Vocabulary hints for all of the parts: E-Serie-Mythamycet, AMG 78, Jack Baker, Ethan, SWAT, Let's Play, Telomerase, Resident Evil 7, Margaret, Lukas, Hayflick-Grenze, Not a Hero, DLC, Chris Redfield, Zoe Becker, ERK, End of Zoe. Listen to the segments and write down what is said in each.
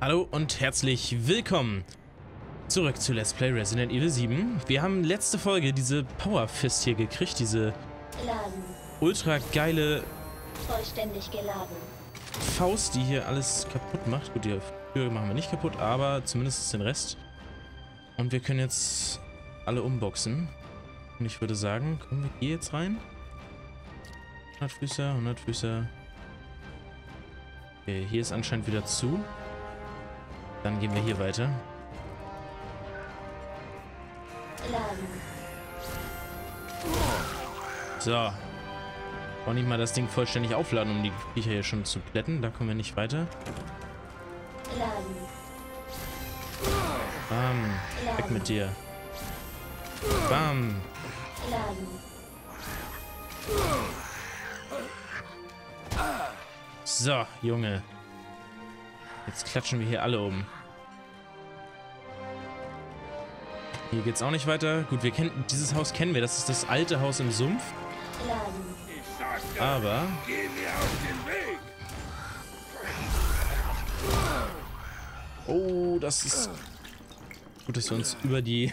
Hallo und herzlich willkommen zurück zu Let's Play Resident Evil 7. Wir haben letzte Folge diese Power Fist hier gekriegt, diese ultra geile Faust, die hier alles kaputt macht. Gut, die Tür machen wir nicht kaputt, aber zumindest den Rest. Und wir können jetzt alle umboxen. Und ich würde sagen, komm, wir gehen jetzt rein. 100-Füßer, 100-Füßer. Okay, hier ist anscheinend wieder zu. Dann gehen wir hier weiter. So. Auch nicht mal das Ding vollständig aufladen, um die Viecher hier schon zu plätten. Da kommen wir nicht weiter. Bam. Weg mit dir. Bam. So, Junge. Jetzt klatschen wir hier alle um. Hier geht's auch nicht weiter. Gut, wir kennen dieses Haus, kennen wir. Das ist das alte Haus im Sumpf. Aber oh, das ist gut, dass wir uns über die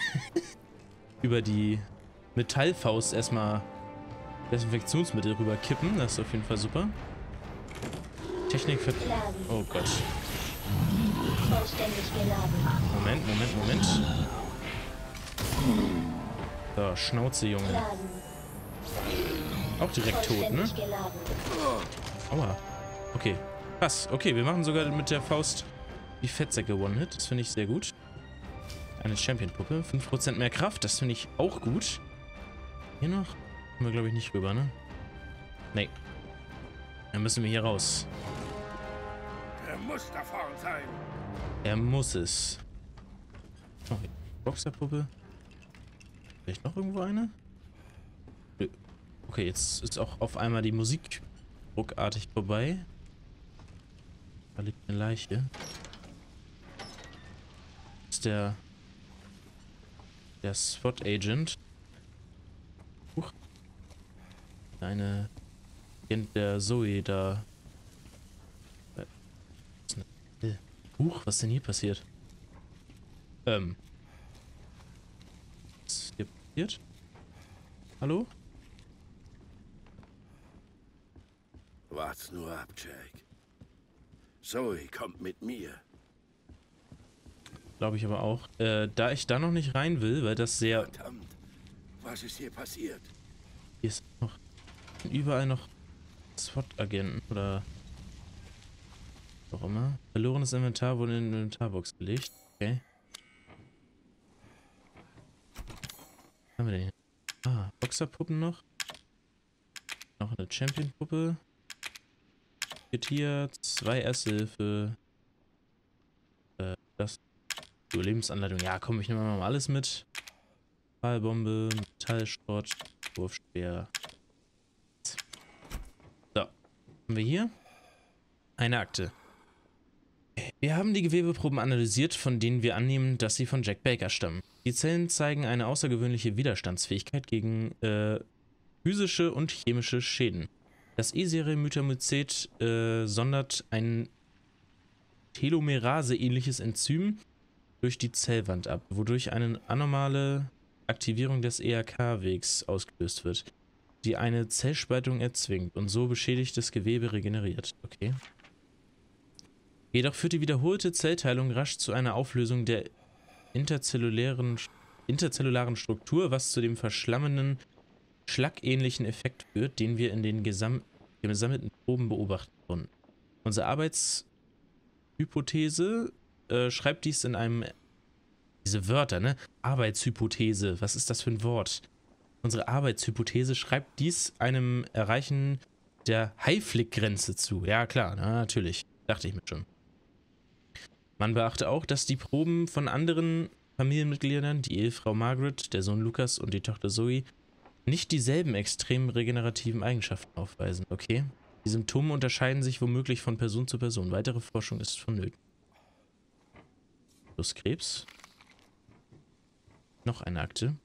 Metallfaust erstmal Desinfektionsmittel rüberkippen. Das ist auf jeden Fall super. Technik für... Oh Gott. Moment, Moment, Moment. So, Schnauze, Junge. Auch direkt tot, ne? Aua. Okay. Krass. Okay, wir machen sogar mit der Faust die Fettsäcke One-Hit. Das finde ich sehr gut. Eine Champion-Puppe. 5% mehr Kraft. Das finde ich auch gut. Hier noch? Kommen wir, glaube ich, nicht rüber, ne? Nee. Dann müssen wir hier raus. Er muss da vorne sein. Er muss es. Oh, Boxerpuppe. Vielleicht noch irgendwo eine? Nö. Okay, jetzt ist auch auf einmal die Musik ruckartig vorbei. Da liegt eine Leiche. Das ist der Spot-Agent. Huch. Eine Agent der Zoe da. Huch, was ist denn hier passiert? Was ist hier passiert? Hallo? Wart's nur ab, Jack. Zoe kommt mit mir. Glaube ich aber auch. Da ich da noch nicht rein will, weil das sehr... Verdammt, was ist hier passiert? Hier ist noch... Überall noch SWAT-Agenten oder... Auch immer. Verlorenes Inventar wurde in die Inventarbox gelegt. Okay. Was haben wir denn hier? Ah, Boxerpuppen noch. Noch eine Champion-Puppe. Hier 2 Esshilfe. Das. Überlebensanleitung. Ja, komm, ich nehme mal alles mit. Metallbombe, Metallschrott, Wurfspeer. So. Haben wir hier eine Akte. Wir haben die Gewebeproben analysiert, von denen wir annehmen, dass sie von Jack Baker stammen. Die Zellen zeigen eine außergewöhnliche Widerstandsfähigkeit gegen physische und chemische Schäden. Das E-Serie-Mythamycet sondert ein Telomerase-ähnliches Enzym durch die Zellwand ab, wodurch eine anormale Aktivierung des ERK-Wegs ausgelöst wird, die eine Zellspaltung erzwingt und so beschädigtes Gewebe regeneriert. Okay. Jedoch führt die wiederholte Zellteilung rasch zu einer Auflösung der interzellularen Struktur, was zu dem verschlammenden, schlackähnlichen Effekt führt, den wir in den gesammelten Proben beobachten konnten. Unsere Arbeitshypothese schreibt dies in einem... Diese Wörter, ne? Arbeitshypothese. Was ist das für ein Wort? Unsere Arbeitshypothese schreibt dies einem Erreichen der Hayflick-Grenze zu. Ja, klar. Na, natürlich. Dachte ich mir schon. Man beachte auch, dass die Proben von anderen Familienmitgliedern, die Ehefrau Margaret, der Sohn Lukas und die Tochter Zoe, nicht dieselben extrem regenerativen Eigenschaften aufweisen. Okay. Die Symptome unterscheiden sich womöglich von Person zu Person. Weitere Forschung ist vonnöten. Plus Krebs. Noch eine Akte.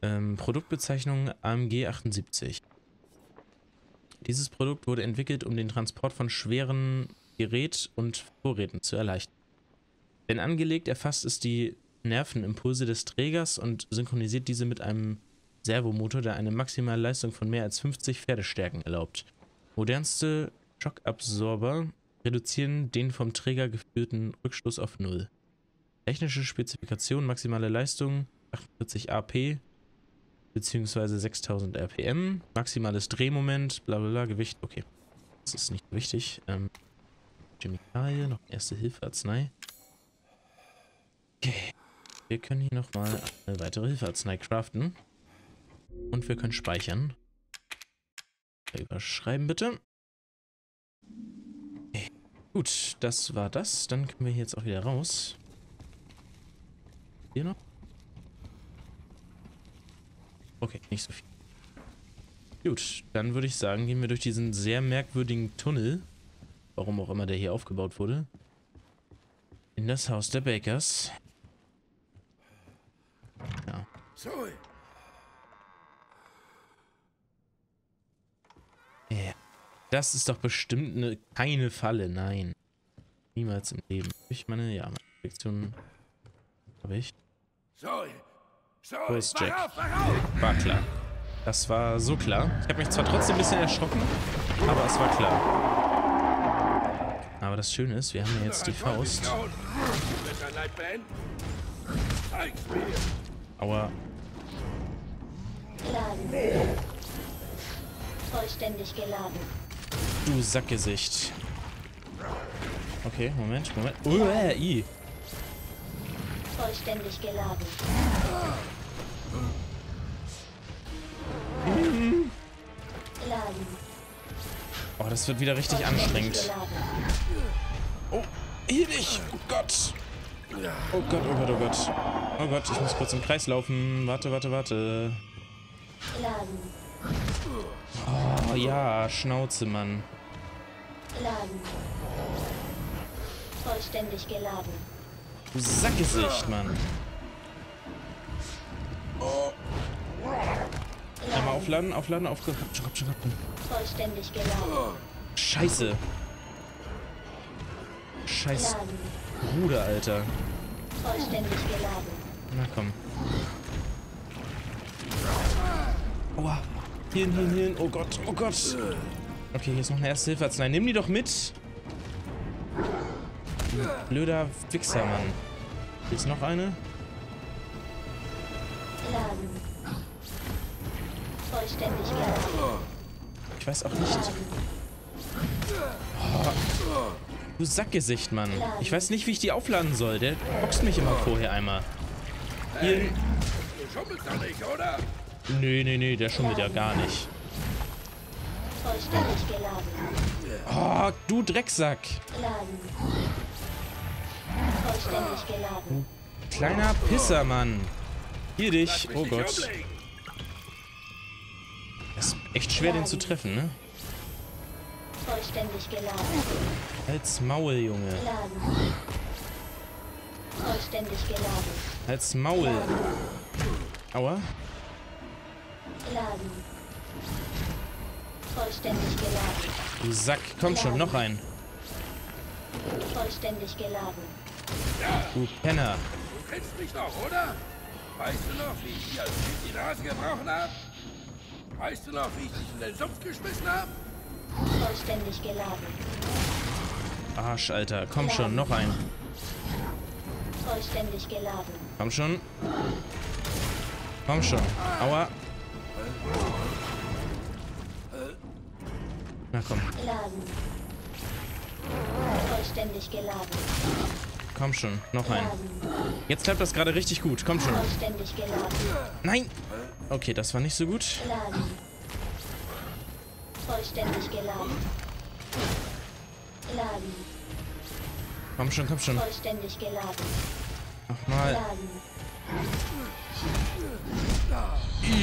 Produktbezeichnung AMG 78. Dieses Produkt wurde entwickelt, um den Transport von schweren Gerät und Vorräten zu erleichtern. Wenn angelegt, erfasst es die Nervenimpulse des Trägers und synchronisiert diese mit einem Servomotor, der eine maximale Leistung von mehr als 50 Pferdestärken erlaubt. Modernste Schockabsorber reduzieren den vom Träger geführten Rückstoß auf 0. Technische Spezifikation, maximale Leistung 48 AP bzw. 6000 RPM, maximales Drehmoment, bla bla bla, Gewicht, okay. Das ist nicht wichtig. Chemikalie, noch Erste Hilfe, Arznei. Okay. Wir können hier nochmal eine weitere Hilfearznei craften. Und wir können speichern. Überschreiben bitte. Okay. Gut, das war das. Dann können wir hier jetzt auch wieder raus. Hier noch? Okay, nicht so viel. Gut, dann würde ich sagen, gehen wir durch diesen sehr merkwürdigen Tunnel, warum auch immer der hier aufgebaut wurde, in das Haus der Bakers. Ja. Zoe. Yeah. Das ist doch bestimmt keine Falle, nein. Niemals im Leben. Ich meine, ja, meine Infektion habe ich. Zoe. Wo ist Jack? War klar. Das war so klar. Ich habe mich zwar trotzdem ein bisschen erschrocken, aber es war klar. Aber das Schöne ist, wir haben ja jetzt die Faust. Aua. Vollständig geladen. Du Sackgesicht. Okay, Moment, Moment. Uah, i. Vollständig geladen. Oh, das wird wieder richtig anstrengend. Oh, hier nicht! Oh Gott! Oh Gott, oh Gott, oh Gott. Oh Gott, ich muss kurz im Kreis laufen. Warte, warte, warte. Oh ja, Schnauze, Mann. Vollständig geladen. Du Sackgesicht, Mann. Oh. Einmal aufladen, aufladen, aufladen. Vollständig geladen. Scheiße. Scheiß Bruder, Alter. Vollständig geladen. Na komm. Aua. Hirn, Hirn, Hirn. Oh Gott, oh Gott. Okay, hier ist noch eine erste Hilfe. Nein, nimm die doch mit. Blöder Wichser, Mann. Hier ist noch eine. Laden. Vollständig geladen. Ich weiß auch nicht. Oh, du Sackgesicht, Mann. Ich weiß nicht, wie ich die aufladen soll. Der boxt mich immer vorher einmal. Hier. Du schummelst doch nicht, oder? Nee, nee, nee, der schummelt ja gar nicht. Vollständig geladen. Oh, du Drecksack. Vollständig geladen. Kleiner Pisser, Mann. Hier dich. Oh Gott. Echt schwer, den zu treffen, ne? Vollständig geladen. Als Maul, Junge. Laden. Vollständig geladen. Als Maul. Laden. Aua. Laden. Vollständig geladen. Du Sack, komm schon, noch ein. Vollständig geladen. Du Penner. Du kennst mich doch, oder? Weißt du noch, wie ich dir als Kind die Nase gebrochen habe? Weißt du noch, wie ich dich in den Sumpf geschmissen habe? Vollständig geladen. Arsch, Alter. Komm schon, noch ein. Vollständig geladen. Komm schon. Komm schon. Aua. Na komm. Laden. Vollständig geladen. Komm schon, noch ein. Jetzt klappt das gerade richtig gut. Komm schon. Vollständig geladen. Nein! Okay, das war nicht so gut. Laden. Vollständig geladen. Laden. Komm schon, komm schon. Vollständig geladen. Nochmal. Laden.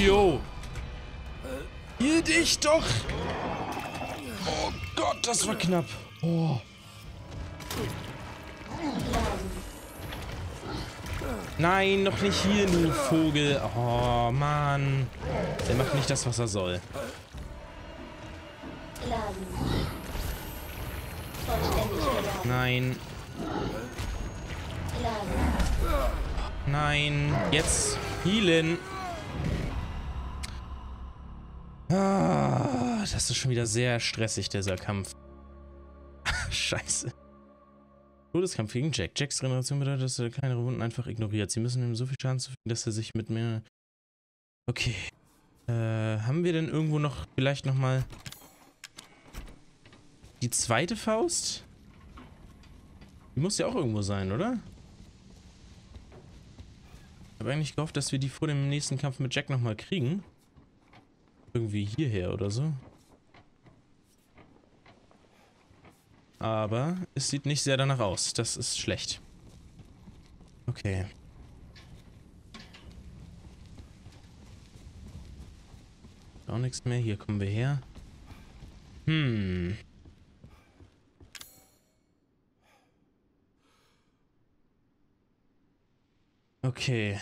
Jo. Hielt dich doch. Oh Gott, das war knapp. Oh. Nein, noch nicht hier, du Vogel. Oh, Mann. Der macht nicht das, was er soll. Laden. Vollständig Nein. Nein. Jetzt healen. Ah, das ist schon wieder sehr stressig, dieser Kampf. Scheiße. Todeskampf gegen Jack. Jacks Regeneration bedeutet, dass er kleinere Wunden einfach ignoriert. Sie müssen ihm so viel Schaden zufügen, dass er sich mit mehr... Okay. Haben wir denn irgendwo noch... Vielleicht nochmal... Die zweite Faust? Die muss ja auch irgendwo sein, oder? Ich habe eigentlich gehofft, dass wir die vor dem nächsten Kampf mit Jack nochmal kriegen. Irgendwie hierher oder so. Aber es sieht nicht sehr danach aus. Das ist schlecht. Okay. Auch nichts mehr. Hier kommen wir her. Hm. Okay.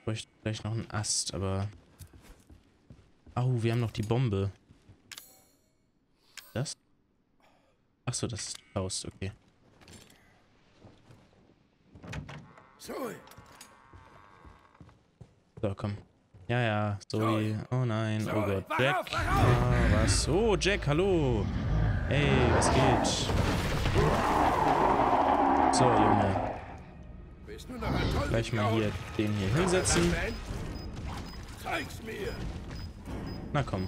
Ich bräuchte vielleicht noch einen Ast, aber... Au, wir haben noch die Bombe. Das? Achso, das ist die Faust, okay. Zoe. So, komm. Ja, ja, Zoe. Oh nein, oh Gott. Jack. Ah, was? Oh, Jack, hallo. Hey, was geht? So, Junge. Gleich mal hier den hier hinsetzen. Na komm.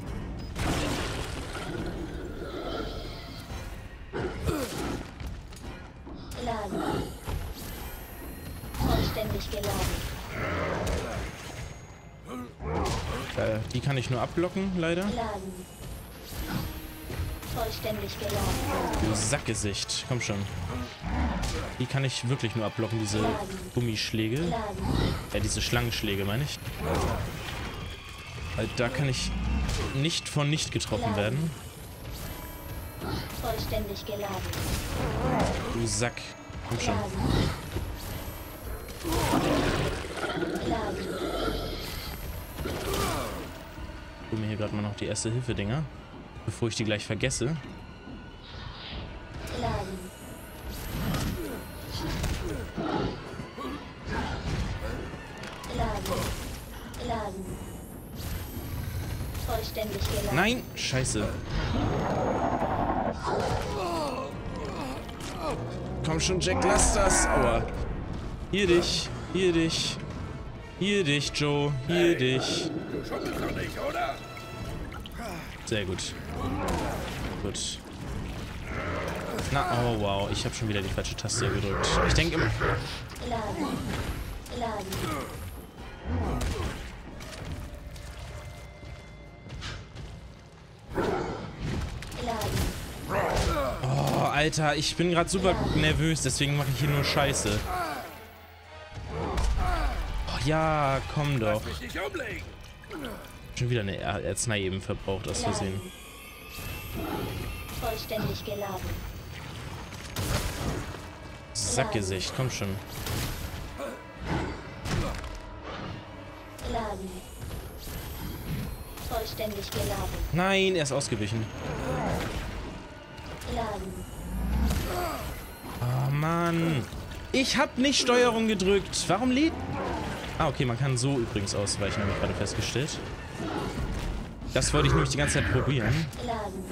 Geladen. Vollständig geladen. Die kann ich nur abblocken, leider. Geladen. Vollständig geladen. Du Sackgesicht. Komm schon. Die kann ich wirklich nur abblocken, diese Gummischläge. Ja, diese Schlangenschläge, meine ich. Weil da kann ich nicht von nicht getroffen werden. Vollständig geladen. Du Sack. Komm schon. Ich hole mir hier gerade mal noch die Erste-Hilfe-Dinger. Bevor ich die gleich vergesse. Nein, scheiße. Komm schon, Jack, lass das. Aua. Hier dich, hier dich. Hier dich, Joe, hier dich. Sehr gut. Gut. Na, oh wow, ich habe schon wieder die falsche Taste gedrückt. Ich denke immer... Oh, Alter, ich bin gerade super nervös, deswegen mache ich hier nur Scheiße. Oh, ja, komm doch. Schon wieder eine Arznei eben verbraucht, aus Versehen. Vollständig geladen. Sackgesicht, komm schon. Geladen. Vollständig geladen. Nein, er ist ausgewichen. Geladen. Oh Mann. Ich hab nicht Steuerung gedrückt. Warum lädt... Ah, okay, man kann so übrigens ausweichen, habe ich gerade festgestellt. Das wollte ich nämlich die ganze Zeit probieren. Geladen.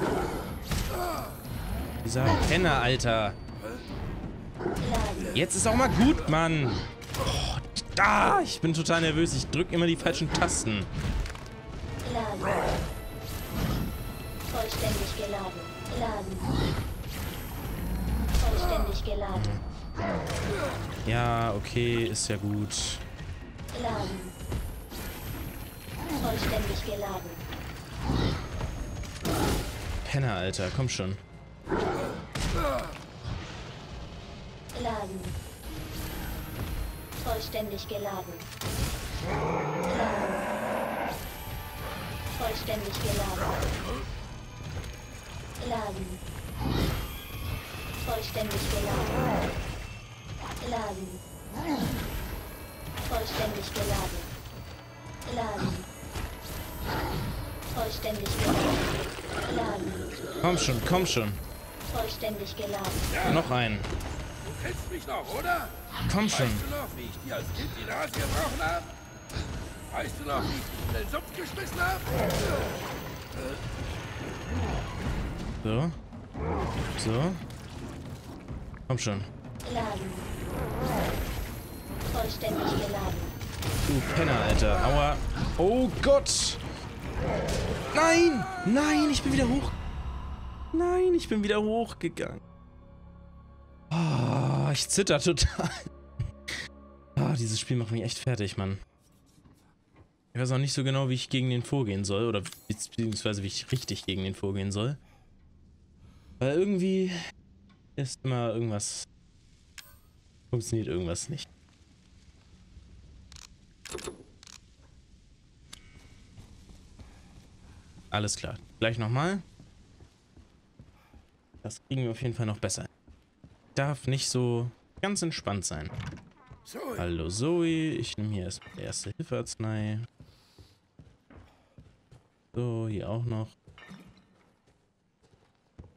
Dieser Penner, Alter. Jetzt ist auch mal gut, Mann. Oh, da, ich bin total nervös. Ich drücke immer die falschen Tasten. Geladen. Vollständig geladen. Geladen. Vollständig geladen. Ja, okay, ist ja gut. Geladen. Vollständig geladen. Penner, Alter, komm schon. Geladen. Vollständig geladen. Geladen. Vollständig geladen. Geladen. Vollständig geladen. Geladen. Vollständig geladen. Vollständig geladen. Komm schon, komm schon. Vollständig geladen. Ja. Noch einen. Du kennst mich noch, oder? Komm schon. Weißt du noch, wie ich die als Kind in der Hand gebrochen habe? Weißt du noch, wie ich in den Sumpf geschmissen habe? So. So. Komm schon. Laden. Vollständig geladen. Du Penner, Alter. Aua. Oh Gott. Nein. Nein, ich bin wieder hoch. Nein, ich bin wieder hochgegangen. Oh, ich zitter total. Oh, dieses Spiel macht mich echt fertig, Mann. Ich weiß auch nicht so genau, wie ich gegen den vorgehen soll. Oder beziehungsweise, wie ich richtig gegen den vorgehen soll. Weil irgendwie ist immer irgendwas... Funktioniert irgendwas nicht. Alles klar. Gleich nochmal. Das kriegen wir auf jeden Fall noch besser. Darf nicht so ganz entspannt sein. Zoe. Hallo Zoe. Ich nehme hier erstmal die erste Hilfearznei. So, hier auch noch.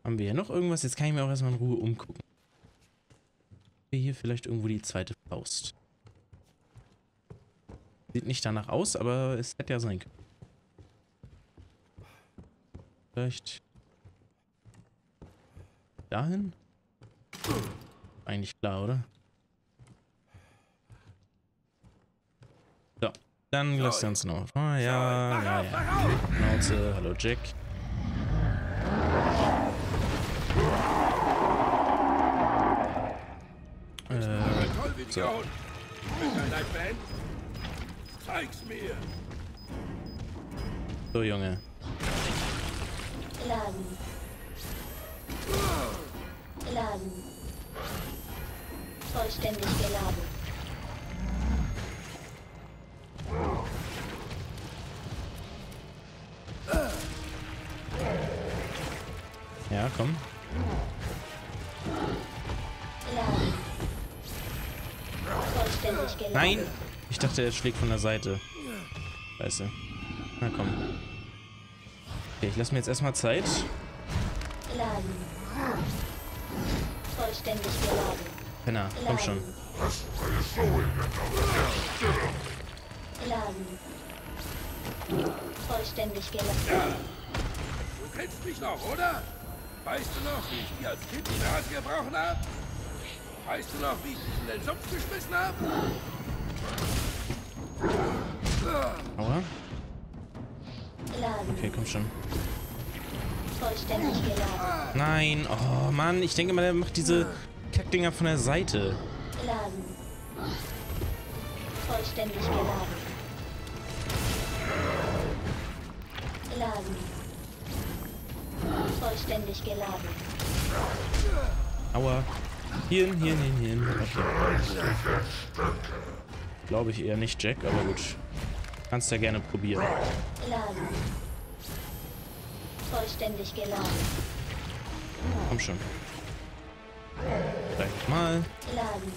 Haben wir hier noch irgendwas? Jetzt kann ich mir auch erstmal in Ruhe umgucken. Hier vielleicht irgendwo die zweite Faust. Sieht nicht danach aus, aber es hätte ja sein können. Vielleicht... dahin? Eigentlich klar, oder? So, dann lasst uns noch. Oh, ja, ja, ja. Schnauze, hallo Jack. So. So, Junge. Laden. Laden. Vollständig geladen. Ja, komm. Laden. Vollständig geladen. Nein! Ich dachte, er schlägt von der Seite. Scheiße. Na komm. Okay, ich lasse mir jetzt erstmal Zeit. Laden. Vollständig geladen. Penner, komm schon. Laden. Vollständig geladen. Du kennst mich noch, oder? Weißt du noch, wie ich die als Kind in der Hand gebrochen habe? Weißt du noch, wie ich dich in den Sumpf geschmissen habe? Aua. Okay, komm schon. Vollständig geladen. Nein, oh Mann, ich denke mal, der macht diese Kackdinger von der Seite. Laden. Vollständig geladen. Laden. Vollständig geladen. Aua. Hirn, Hirn, Hirn, Hirn. Okay. Glaube ich eher nicht, Jack, aber gut. Kannst ja gerne probieren. Laden. Vollständig geladen. Komm schon. Vielleicht mal. Laden.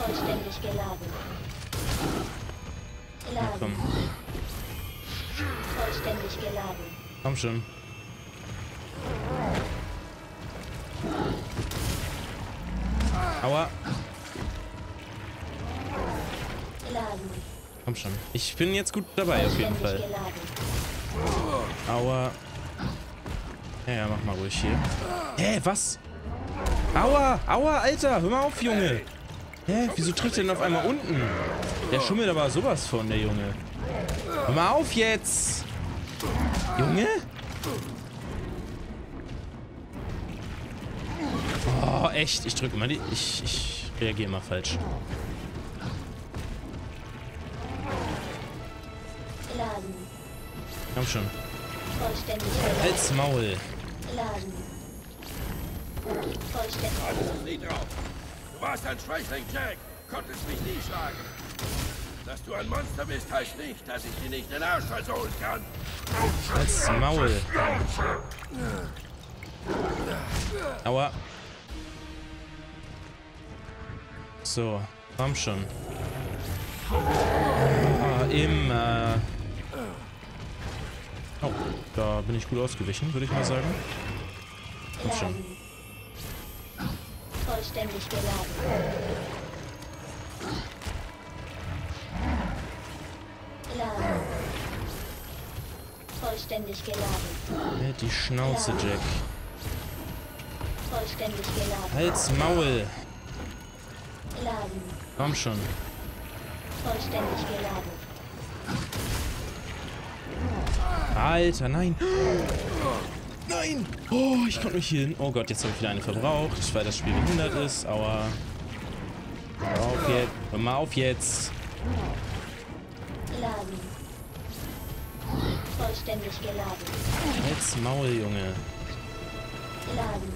Vollständig geladen. Laden. Komm. Vollständig geladen. Komm schon. Aua. Laden. Komm schon. Ich bin jetzt gut dabei auf jeden Fall. Aua. Ja, mach mal ruhig hier. Hä, was? Aua, aua, Alter, hör mal auf, Junge. Hä, wieso tritt er denn auf einmal unten? Der schummelt aber sowas von, der Junge. Hör mal auf jetzt. Junge? Oh, echt, ich drücke immer die... Ich reagiere immer falsch. Laden. Komm schon. Vollständig geladen. Als Maul. Laden. Vollständig. Hattest nie drauf. Du warst ein Schwächling, Jack. Konntest mich nie schlagen. Dass du ein Monster bist, heißt nicht, dass ich dir nicht den Arsch versohlen kann. Als Maul. Aua. So, komm schon. Oh, immer. Oh, da bin ich gut ausgewichen, würde ich mal sagen. Komm schon. Vollständig geladen. Laden. Vollständig geladen. Halt die Schnauze, laden. Jack. Vollständig geladen. Halt's Maul. Laden. Komm schon. Vollständig geladen. Alter, nein! Nein! Oh, ich konnte nicht hier hin. Oh Gott, jetzt habe ich wieder eine verbraucht, weil das Spiel behindert ist, aber... Hör auf jetzt! Hör mal auf jetzt! Laden. Vollständig geladen. Halt's Maul, Junge. Laden.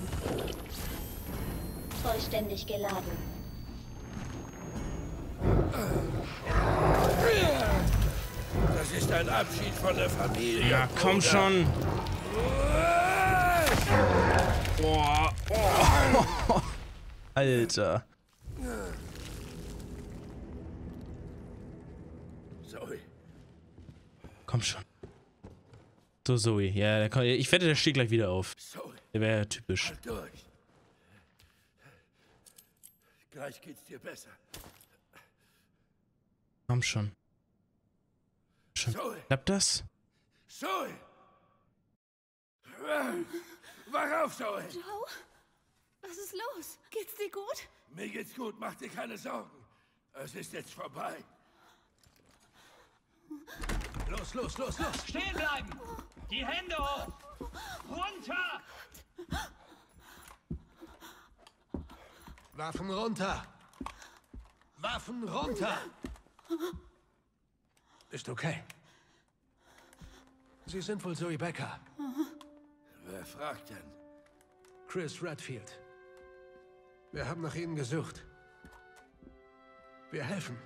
Vollständig geladen. Das ist ein Abschied von der Familie. Ja, komm schon. Oh, oh. Alter. Zoe. Komm schon. So, Zoe. Ja, ich wette, der steht gleich wieder auf. Der wäre ja typisch. Halt durch. Gleich geht's dir besser. Komm schon. Klappt das? Zoe! Wach auf, Zoe! Joe? Was ist los? Geht's dir gut? Mir geht's gut, mach dir keine Sorgen. Es ist jetzt vorbei. Los, los, los, los! Stehen bleiben! Die Hände hoch! Runter! Waffen runter! Waffen runter! Ist okay. Sie sind wohl Zoe Becker. Wer fragt denn? Chris Redfield. Wir haben nach Ihnen gesucht. Wir helfen.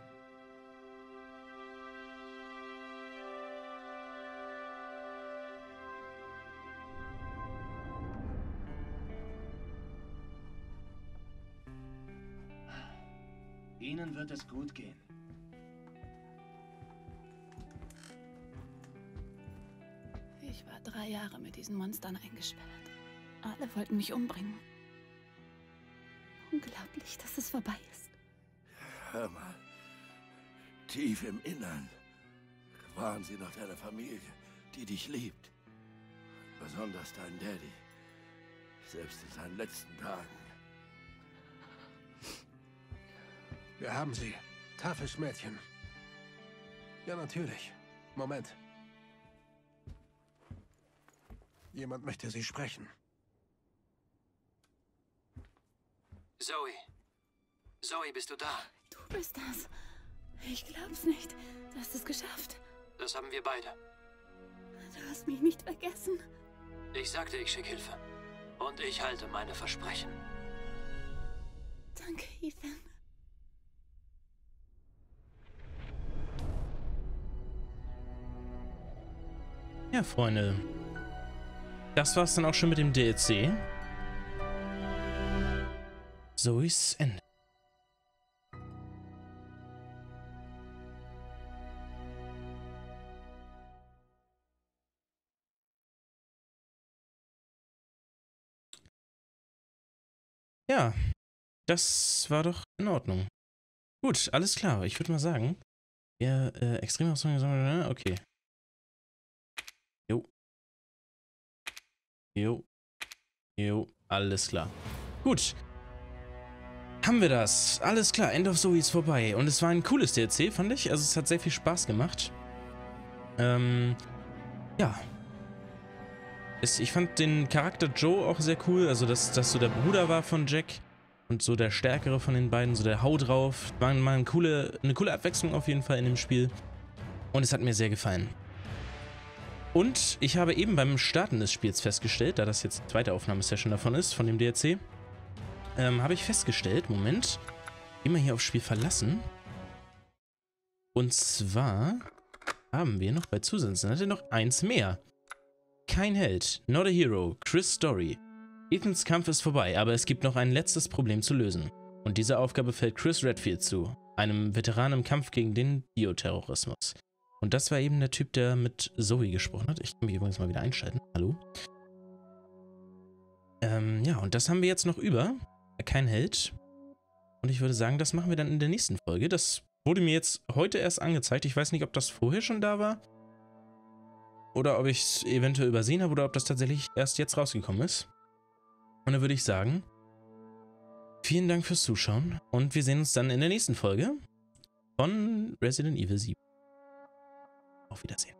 Ihnen wird es gut gehen. Ich war 3 Jahre mit diesen Monstern eingesperrt. Alle wollten mich umbringen. Unglaublich, dass es vorbei ist. Hör mal. Tief im Innern waren sie noch deine Familie, die dich liebt. Besonders dein Daddy. Selbst in seinen letzten Tagen. Wir haben sie. Taffes Mädchen. Ja, natürlich. Moment. Jemand möchte Sie sprechen. Zoe. Zoe, bist du da? Du bist das. Ich glaub's nicht. Du hast es geschafft. Das haben wir beide. Du hast mich nicht vergessen. Ich sagte, ich schicke Hilfe. Und ich halte meine Versprechen. Danke, Ethan. Ja, Freunde. Das war's dann auch schon mit dem DLC. So ist's Ende. Ja, das war doch in Ordnung. Gut, alles klar. Ich würde mal sagen, wir extrem aussagen, okay. Jo, jo, alles klar. Gut. Haben wir das. Alles klar, End of Zoe ist vorbei. Und es war ein cooles DLC, fand ich. Also es hat sehr viel Spaß gemacht. Ja. Ich fand den Charakter Joe auch sehr cool. Also dass so der Bruder war von Jack. Und so der Stärkere von den beiden, so der Hau drauf. War mal eine coole Abwechslung auf jeden Fall in dem Spiel. Und es hat mir sehr gefallen. Und ich habe eben beim Starten des Spiels festgestellt, da das jetzt die zweite Aufnahmesession davon ist, von dem DLC, habe ich festgestellt, Moment, immer hier auf Spiel verlassen. Und zwar haben wir noch bei Zusätzen, hatte noch eins mehr. Kein Held, Not a Hero, Chris Story. Ethans Kampf ist vorbei, aber es gibt noch ein letztes Problem zu lösen. Und diese Aufgabe fällt Chris Redfield zu, einem Veteran im Kampf gegen den Bioterrorismus. Und das war eben der Typ, der mit Zoe gesprochen hat. Ich kann mich übrigens mal wieder einschalten. Hallo. Ja, und das haben wir jetzt noch über. Kein Held. Und ich würde sagen, das machen wir dann in der nächsten Folge. Das wurde mir jetzt heute erst angezeigt. Ich weiß nicht, ob das vorher schon da war. Oder ob ich es eventuell übersehen habe. Oder ob das tatsächlich erst jetzt rausgekommen ist. Und dann würde ich sagen, vielen Dank fürs Zuschauen. Und wir sehen uns dann in der nächsten Folge von Resident Evil 7. Auf Wiedersehen.